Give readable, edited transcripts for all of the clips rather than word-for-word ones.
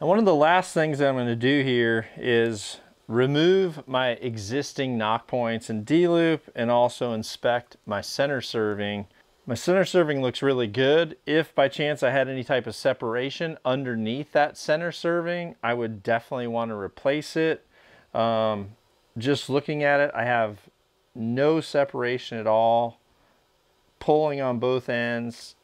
And one of the last things that I'm going to do here is remove my existing knock points in D loop and also inspect my center serving. My center serving looks really good. If by chance I had any type of separation underneath that center serving, I would definitely want to replace it. Just looking at it, I have no separation at all. Pulling on both ends,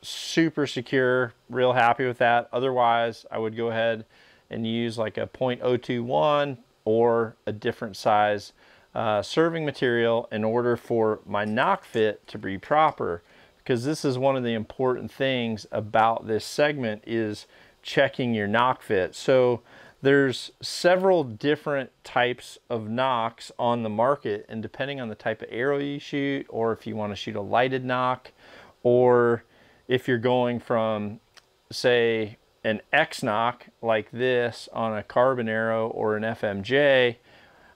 super secure, real happy with that. Otherwise, I would go ahead and use like a 0.021 or a different size serving material in order for my knock fit to be proper, because this is one of the important things about this segment is checking your knock fit. So there's several different types of knocks on the market, and depending on the type of arrow you shoot, or if you want to shoot a lighted knock, or if you're going from, say, an X-nock like this on a carbon arrow or an FMJ,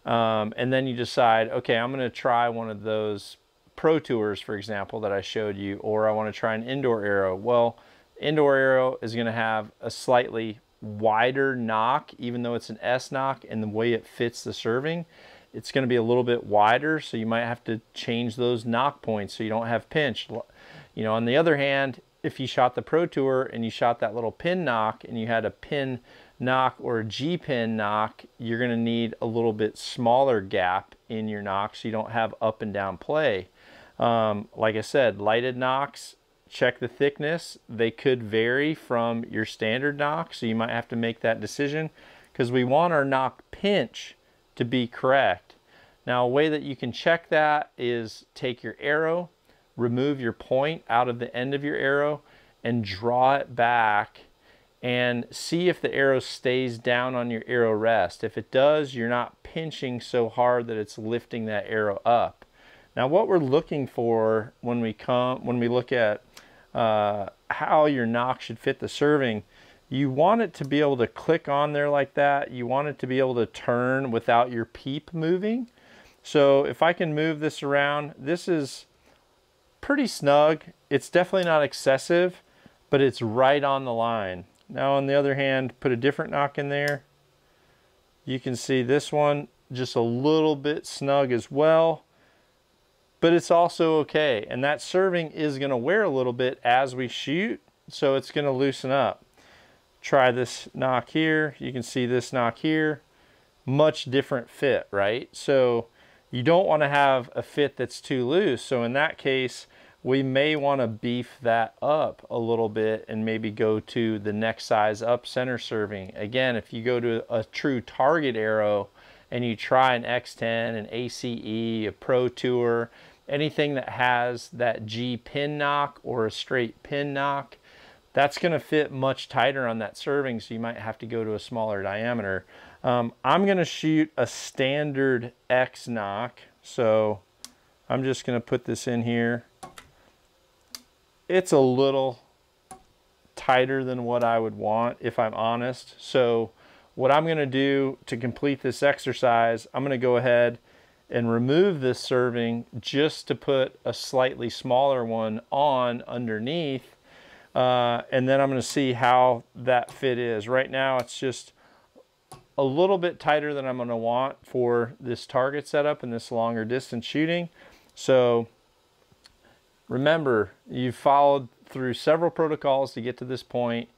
and then you decide, okay, I'm going to try one of those Pro Tours, for example, that I showed you, or I want to try an indoor arrow. Well, indoor arrow is going to have a slightly wider knock, even though it's an S-nock, and the way it fits the serving, it's going to be a little bit wider, so you might have to change those knock points so you don't have pinch. You know, on the other hand, if you shot the Pro Tour and you shot that little pin knock and you had a pin knock or a G pin knock, you're going to need a little bit smaller gap in your knock so you don't have up and down play. Like I said, lighted knocks, check the thickness. They could vary from your standard knock, so you might have to make that decision, because we want our knock pinch to be correct. Now, a way that you can check that is take your arrow, remove your point out of the end of your arrow, and draw it back and see if the arrow stays down on your arrow rest. If it does, you're not pinching so hard that it's lifting that arrow up. Now, what we're looking for when we look at how your knock should fit the serving, you want it to be able to click on there like that. You want it to be able to turn without your peep moving. So if I can move this around, this is pretty snug. It's definitely not excessive, but it's right on the line. Now, on the other hand, put a different knock in there. You can see this one just a little bit snug as well, but it's also okay. And that serving is going to wear a little bit as we shoot, so it's going to loosen up. Try this knock here. You can see this knock here. Much different fit, right? So you don't want to have a fit that's too loose. So in that case, we may want to beef that up a little bit and maybe go to the next size up center serving. Again, if you go to a true target arrow and you try an X10, an ACE, a Pro Tour, anything that has that G pin knock or a straight pin knock, that's going to fit much tighter on that serving, so you might have to go to a smaller diameter. I'm going to shoot a standard X knock, so I'm just going to put this in here. It's a little tighter than what I would want, if I'm honest. So what I'm going to do to complete this exercise, I'm going to go ahead and remove this serving just to put a slightly smaller one on underneath. And then I'm going to see how that fit is. Right now, it's just a little bit tighter than I'm going to want for this target setup and this longer distance shooting. So remember, you've followed through several protocols to get to this point.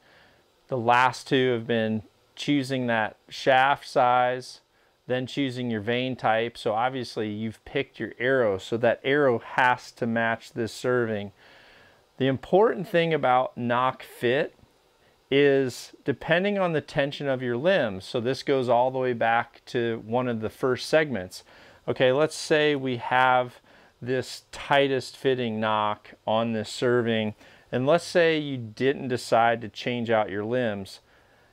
The last two have been choosing that shaft size, then choosing your vein type. So obviously you've picked your arrow, so that arrow has to match this serving. The important thing about knock fit is depending on the tension of your limbs. So this goes all the way back to one of the first segments. Okay, let's say we have this tightest fitting knock on this serving, and let's say you didn't decide to change out your limbs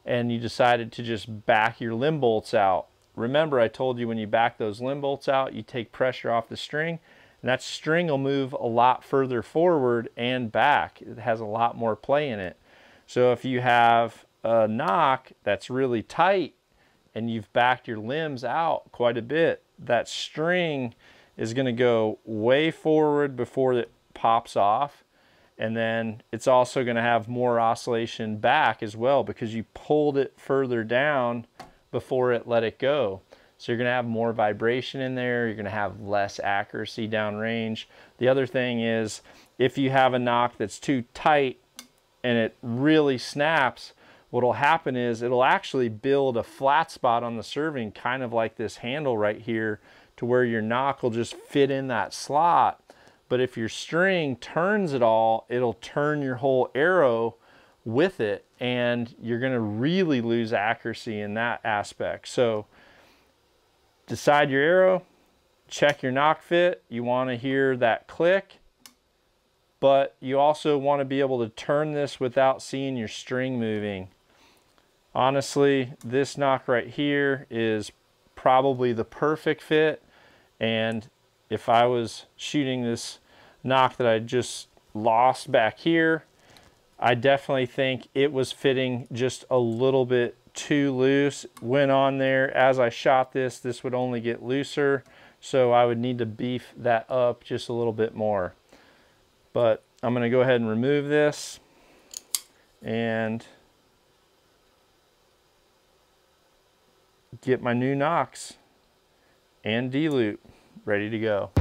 and you decided to just back your limb bolts out. Remember, I told you when you back those limb bolts out, you take pressure off the string, and that string will move a lot further forward and back. It has a lot more play in it. So if you have a knock that's really tight and you've backed your limbs out quite a bit, that string is going to go way forward before it pops off. And then it's also going to have more oscillation back as well, because you pulled it further down before it let it go. So you're going to have more vibration in there. You're going to have less accuracy downrange. The other thing is, if you have a knock that's too tight and it really snaps, what'll happen is it'll actually build a flat spot on the serving, kind of like this handle right here, to where your knock will just fit in that slot. But if your string turns it all, it'll turn your whole arrow with it, and you're going to really lose accuracy in that aspect. So decide your arrow, check your knock fit. You want to hear that click, but you also want to be able to turn this without seeing your string moving. Honestly, this knock right here is probably the perfect fit, and if I was shooting this knock that I just lost back here, I definitely think it was fitting just a little bit too loose. Went on there as I shot this, this would only get looser, so I would need to beef that up just a little bit more. But I'm gonna go ahead and remove this, and get my new knocks and D loop ready to go.